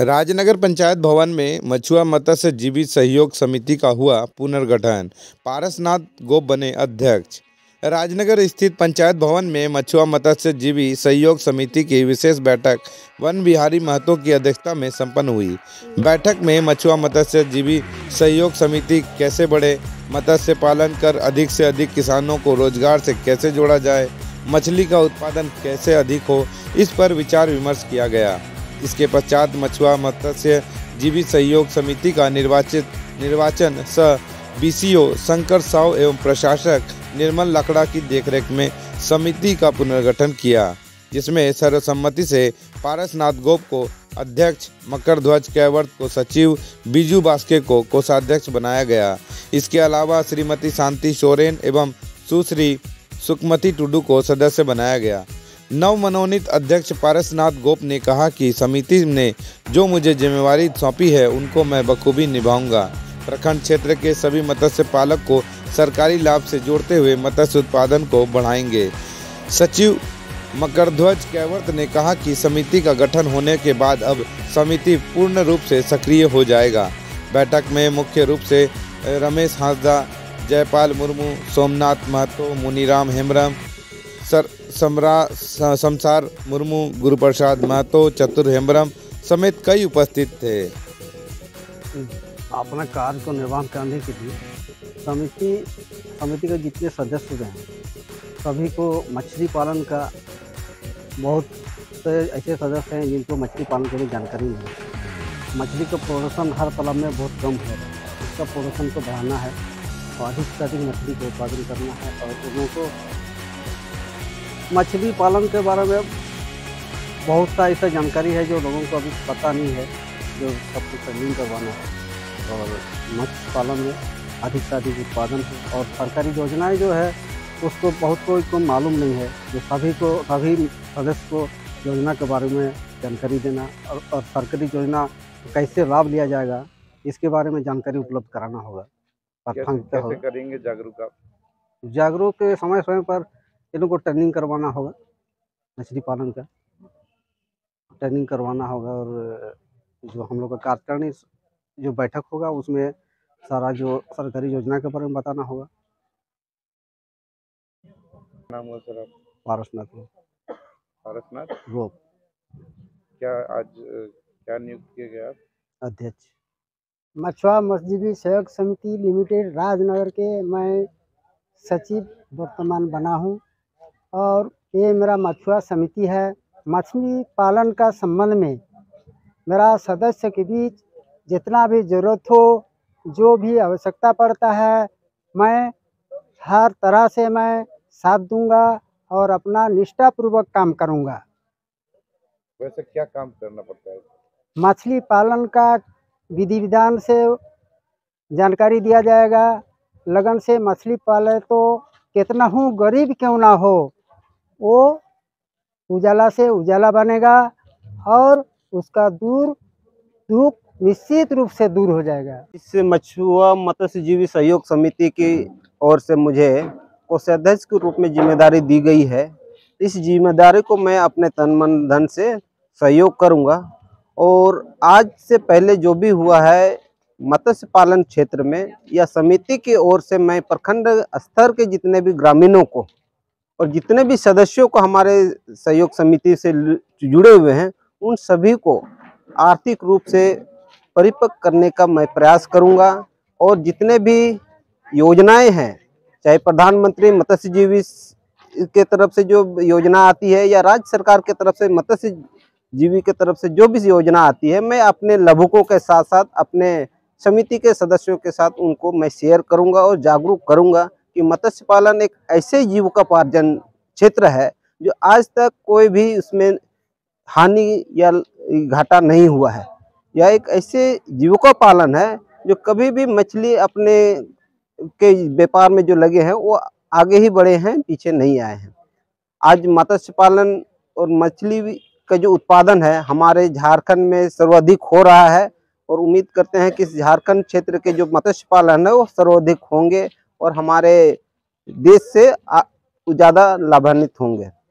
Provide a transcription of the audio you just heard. राजनगर पंचायत भवन में मछुआ मत्स्य सहयोग समिति का हुआ पुनर्गठन। पारसनाथ गोप बने अध्यक्ष। राजनगर स्थित पंचायत भवन में मछुआ मत्स्य सहयोग समिति की विशेष बैठक वन बिहारी महतो की अध्यक्षता में संपन्न हुई। बैठक में मछुआ मत्स्य सहयोग समिति कैसे बढ़े, मत्स्य पालन कर अधिक से अधिक किसानों को रोजगार से कैसे जोड़ा जाए, मछली का उत्पादन कैसे अधिक हो, इस पर विचार विमर्श किया गया। इसके पश्चात मछुआ मत्स्य सहयोग समिति का निर्वाचन BCO शंकर साहु एवं प्रशासक निर्मल लकड़ा की देखरेख में समिति का पुनर्गठन किया, जिसमें सर्वसम्मति से पारसनाथ गोप को अध्यक्ष, मकर ध्वज कैवर्त को सचिव, बीजू बास्के को कोषाध्यक्ष बनाया गया। इसके अलावा श्रीमती शांति सोरेन एवं सुश्री सुकमती टुडू को सदस्य बनाया गया। नवमनोनीत अध्यक्ष पारसनाथ गोप ने कहा कि समिति ने जो मुझे जिम्मेवारी सौंपी है उनको मैं बखूबी निभाऊंगा। प्रखंड क्षेत्र के सभी मत्स्य पालक को सरकारी लाभ से जोड़ते हुए मत्स्य उत्पादन को बढ़ाएंगे। सचिव मकर ध्वज कैवर्त ने कहा कि समिति का गठन होने के बाद अब समिति पूर्ण रूप से सक्रिय हो जाएगा। बैठक में मुख्य रूप से रमेश हांसदा, जयपाल मुर्मू, सोमनाथ महतो, मुनिराम हेमरम, शमसार मुर्मू, गुरुप्रसाद महतो, चतुर हेम्ब्रम समेत कई उपस्थित थे। अपना कार्य को निर्वाह करने के लिए समिति के जितने सदस्य हैं सभी को मछली पालन का, बहुत से ऐसे सदस्य हैं जिनको मछली पालन के लिए जानकारी नहीं है। मछली का प्रोडक्शन हर तालाब में बहुत कम है, इसका प्रोडक्शन को बढ़ाना है और अधिक से अधिक मछली का उत्पादन करना है और लोगों को मछली पालन के बारे में बहुत सा ऐसा जानकारी है जो लोगों को अभी पता नहीं है, जो सबको ट्रेनिंग करवाना है और मत्स्य पालन में अधिक से अधिक उत्पादन है। और सरकारी योजनाएं जो है उसको बहुत कोई मालूम नहीं है, जो सभी सदस्य को योजना के बारे में जानकारी देना और सरकारी योजना कैसे लाभ लिया जाएगा इसके बारे में जानकारी उपलब्ध कराना होगा। कैसे करेंगे जागरूक के समय समय पर इनको को ट्रेनिंग करवाना होगा, मछली पालन का ट्रेनिंग करवाना होगा। और जो हम लोग का कार्यकारिणी जो बैठक होगा उसमें सारा जो सरकारी योजना के बारे में बताना होगा। नाम हुआ सर पारसनाथ गोप। क्या आज क्या नियुक्त किया गया अध्यक्ष मछुआ मत्स्य सहयोग समिति लिमिटेड राजनगर के मैं सचिव वर्तमान बना हूँ और ये मेरा मछुआ समिति है। मछली पालन का संबंध में मेरा सदस्य के बीच जितना भी ज़रूरत हो, जो भी आवश्यकता पड़ता है, मैं हर तरह से मैं साथ दूंगा और अपना निष्ठापूर्वक काम करूंगा। वैसे क्या काम करना पड़ता है? मछली पालन का विधि विधान से जानकारी दिया जाएगा। लगन से मछली पाले तो कितना हो गरीब क्यों ना हो, वो उजाला से उजाला बनेगा और उसका दुख निश्चित रूप से दूर हो जाएगा। इस मछुआ मत्स्यजीवी सहयोग समिति की ओर से मुझे कोषाध्यक्ष के रूप में जिम्मेदारी दी गई है। इस जिम्मेदारी को मैं अपने तन मन धन से सहयोग करूंगा। और आज से पहले जो भी हुआ है मत्स्य पालन क्षेत्र में या समिति की ओर से मैं प्रखंड स्तर के जितने भी ग्रामीणों को और जितने भी सदस्यों को हमारे सहयोग समिति से जुड़े हुए हैं उन सभी को आर्थिक रूप से परिपक्व करने का मैं प्रयास करूंगा। और जितने भी योजनाएं हैं, चाहे प्रधानमंत्री मत्स्यजीवी के तरफ से जो योजना आती है या राज्य सरकार के तरफ से मत्स्यजीवी के तरफ से जो भी योजना आती है, मैं अपने लाभुकों के साथ साथ अपने समिति के सदस्यों के साथ उनको मैं शेयर करूंगा और जागरूक करूंगा कि मत्स्य पालन एक ऐसे जीविकोपार्जन क्षेत्र है जो आज तक कोई भी उसमें हानि या घाटा नहीं हुआ है। यह एक ऐसे जीविकोपालन है जो कभी भी मछली अपने के व्यापार में जो लगे हैं वो आगे ही बढ़े हैं, पीछे नहीं आए हैं। आज मत्स्य पालन और मछली का जो उत्पादन है हमारे झारखंड में सर्वाधिक हो रहा है और उम्मीद करते हैं कि झारखंड क्षेत्र के जो मत्स्य पालन है वो सर्वाधिक होंगे और हमारे देश से ज़्यादा लाभान्वित होंगे।